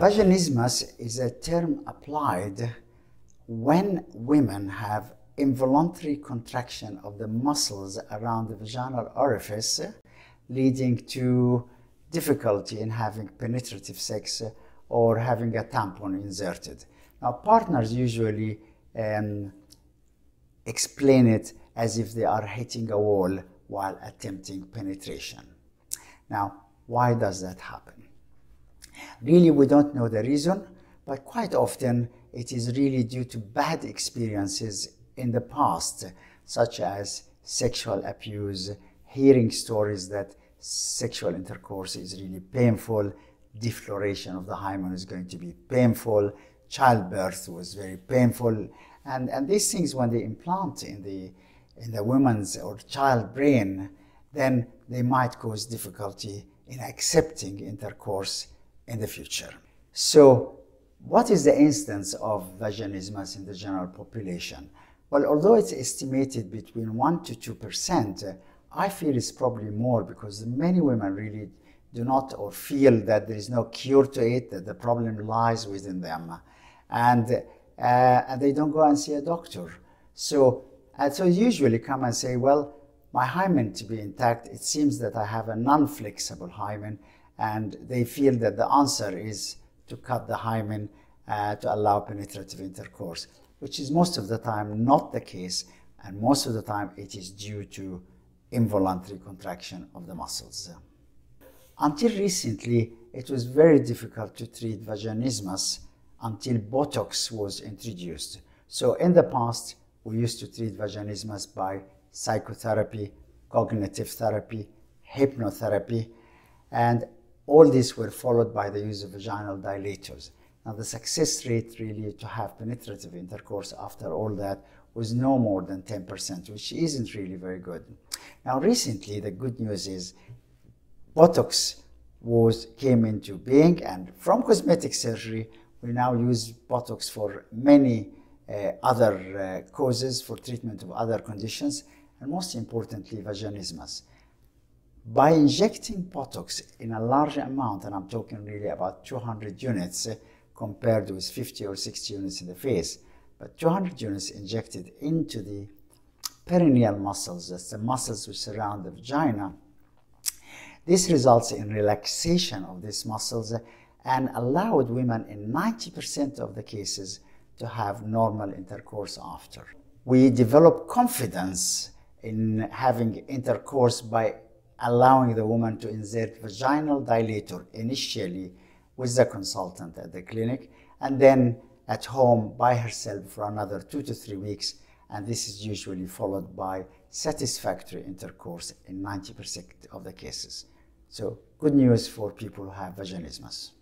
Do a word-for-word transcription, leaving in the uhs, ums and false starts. Vaginismus is a term applied when women have involuntary contraction of the muscles around the vaginal orifice, leading to difficulty in having penetrative sex or having a tampon inserted. Now, partners usually um, explain it as if they are hitting a wall while attempting penetration. Now, why does that happen? Really, we don't know the reason, but quite often it is really due to bad experiences in the past, such as sexual abuse, hearing stories that sexual intercourse is really painful, defloration of the hymen is going to be painful, childbirth was very painful, and, and these things, when they implant in the, in the woman's or child brain, then they might cause difficulty in accepting intercourse in the future. So what is the incidence of vaginismus in the general population? Well, although it's estimated between one to two percent, I feel it's probably more, because many women really do not or feel that there is no cure to it, that the problem lies within them, and, uh, and they don't go and see a doctor. So, and so usually come and say, well, my hymen to be intact, it seems that I have a non-flexible hymen, and they feel that the answer is to cut the hymen uh, to allow penetrative intercourse, which is most of the time not the case, and most of the time it is due to involuntary contraction of the muscles. Until recently, it was very difficult to treat vaginismus until Botox was introduced. So in the past, we used to treat vaginismus by psychotherapy, cognitive therapy, hypnotherapy, and all these were followed by the use of vaginal dilators. Now, the success rate really to have penetrative intercourse after all that was no more than ten percent, which isn't really very good. Now, recently, the good news is Botox was, came into being, and from cosmetic surgery, we now use Botox for many uh, other uh, causes, for treatment of other conditions, and most importantly, vaginismus. By injecting Botox in a large amount, and I'm talking really about two hundred units uh, compared with fifty or sixty units in the face, but two hundred units injected into the perineal muscles, that's the muscles which surround the vagina. This results in relaxation of these muscles and allowed women in ninety percent of the cases to have normal intercourse after. We develop confidence in having intercourse by allowing the woman to insert vaginal dilator initially with the consultant at the clinic, and then at home by herself for another two to three weeks, and this is usually followed by satisfactory intercourse in ninety percent of the cases. So, good news for people who have vaginismus.